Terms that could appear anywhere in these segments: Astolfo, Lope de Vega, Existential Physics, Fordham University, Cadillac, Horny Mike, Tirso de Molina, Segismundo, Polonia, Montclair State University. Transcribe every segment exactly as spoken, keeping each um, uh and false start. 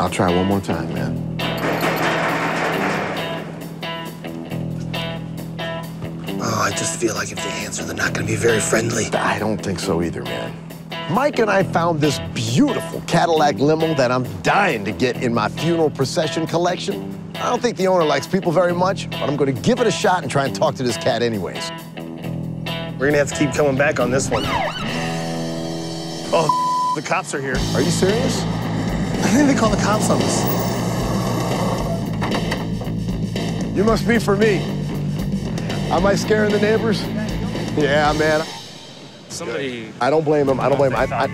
I'll try one more time, man. Oh, I just feel like if they answer, they're not gonna be very friendly. I don't think so either, man. Mike and I found this beautiful Cadillac limo that I'm dying to get in my funeral procession collection. I don't think the owner likes people very much, but I'm gonna give it a shot and try and talk to this cat anyways. We're gonna have to keep coming back on this one. Oh, the cops are here. Are you serious? I think they called the cops on us. You must be for me. Am I scaring the neighbors? Yeah, man. Somebody. I don't blame them. I don't blame them. I, I,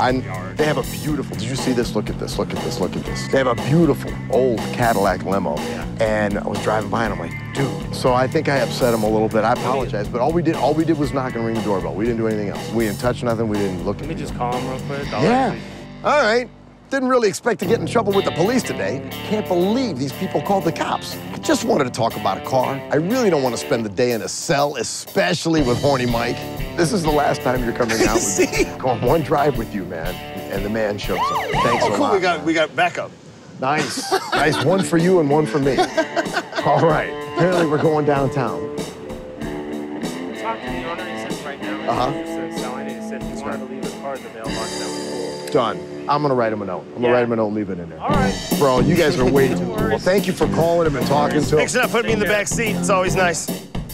I, they have a beautiful. Did you see this? Look at this. Look at this. Look at this. They have a beautiful old Cadillac limo, yeah. And I was driving by, and I'm like, dude. So I think I upset him a little bit. I apologize, but all we did, all we did was knock and ring the doorbell. We didn't do anything else. We didn't touch nothing. We didn't look. Let me just call him real quick. I'll yeah. Actually... All right. Didn't really expect to get in trouble with the police today. Can't believe these people called the cops. I just wanted to talk about a car. I really don't want to spend the day in a cell, especially with Horny Mike. This is the last time you're coming out with me. Go on one drive with you, man, and the man shows up. Thanks oh, a cool. lot. We got, we got backup. Nice. Nice, one for you and one for me. All right, apparently we're going downtown. Talk to the owner, he says right now, uh-huh. He's interested in selling it. He said he wanted to leave his car in the mailbox. That was cool. Done. I'm gonna write him a note. I'm yeah. gonna write him a note and leave it in there. All right. Bro, you guys are way too cool. Well, thank you for calling him and talking to him. Thanks for not putting me in the back seat. It's always nice.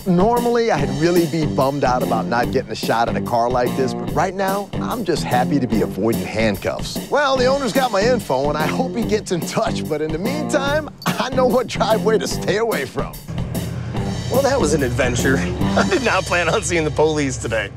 Normally, I'd really be bummed out about not getting a shot at a car like this, but right now, I'm just happy to be avoiding handcuffs. Well, the owner's got my info, and I hope he gets in touch, but in the meantime, I know what driveway to stay away from. Well, that was an adventure. I did not plan on seeing the police today.